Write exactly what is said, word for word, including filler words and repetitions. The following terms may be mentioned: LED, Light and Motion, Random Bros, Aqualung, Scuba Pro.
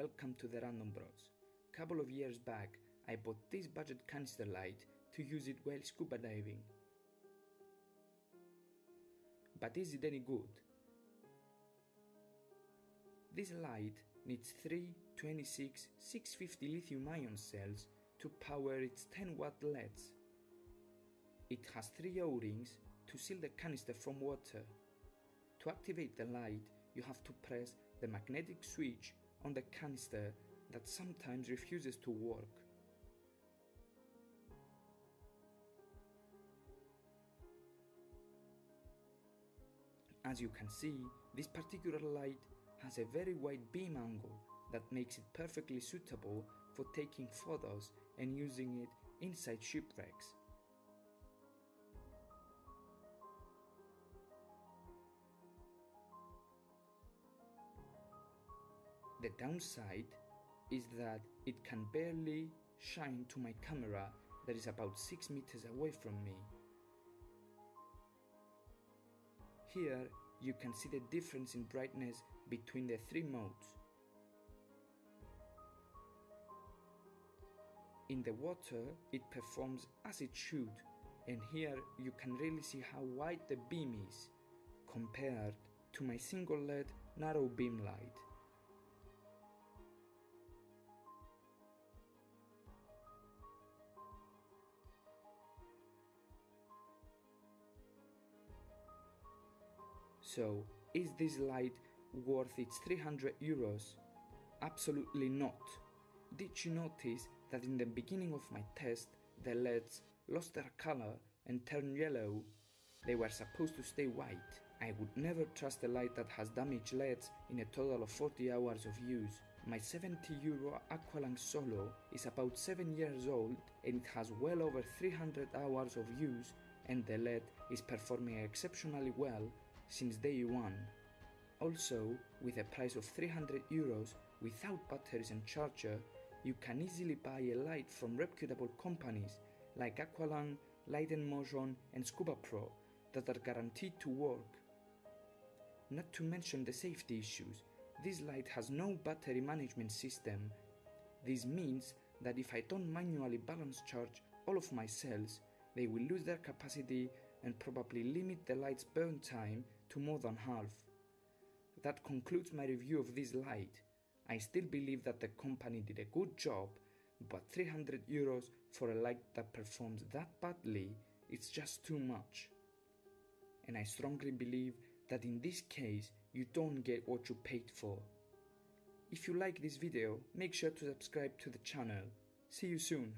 welcome to the Random Bros. Couple of years back, I bought this budget canister light to use it while scuba diving. But is it any good? This light needs three twenty-six six fifty lithium-ion cells to power its ten watt L E Ds. It has three O-rings to seal the canister from water. To activate the light, you have to press the magnetic switch on the canister that sometimes refuses to work. As you can see, this particular light has a very wide beam angle that makes it perfectly suitable for taking photos and using it inside shipwrecks. The downside is that it can barely shine to my camera that is about six meters away from me. Here you can see the difference in brightness between the three modes. In the water it performs as it should, and here you can really see how wide the beam is compared to my single L E D narrow beam light. So, is this light worth its three hundred euros? Absolutely not. Did you notice that in the beginning of my test, the L E Ds lost their color and turned yellow? They were supposed to stay white. I would never trust a light that has damaged L E Ds in a total of forty hours of use. My seventy euro Aqualung Solo is about seven years old and it has well over three hundred hours of use, and the L E D is performing exceptionally well since day one. Also, with a price of three hundred euros without batteries and charger, you can easily buy a light from reputable companies like Aqualung, Light and Motion and Scuba Pro that are guaranteed to work. Not to mention the safety issues, this light has no battery management system. This means that if I don't manually balance charge all of my cells, they will lose their capacity and probably limit the light's burn time to more than half. That concludes my review of this light. I still believe that the company did a good job, but three hundred euros for a light that performs that badly, it's just too much. And I strongly believe that in this case, you don't get what you paid for. If you like this video, make sure to subscribe to the channel. See you soon.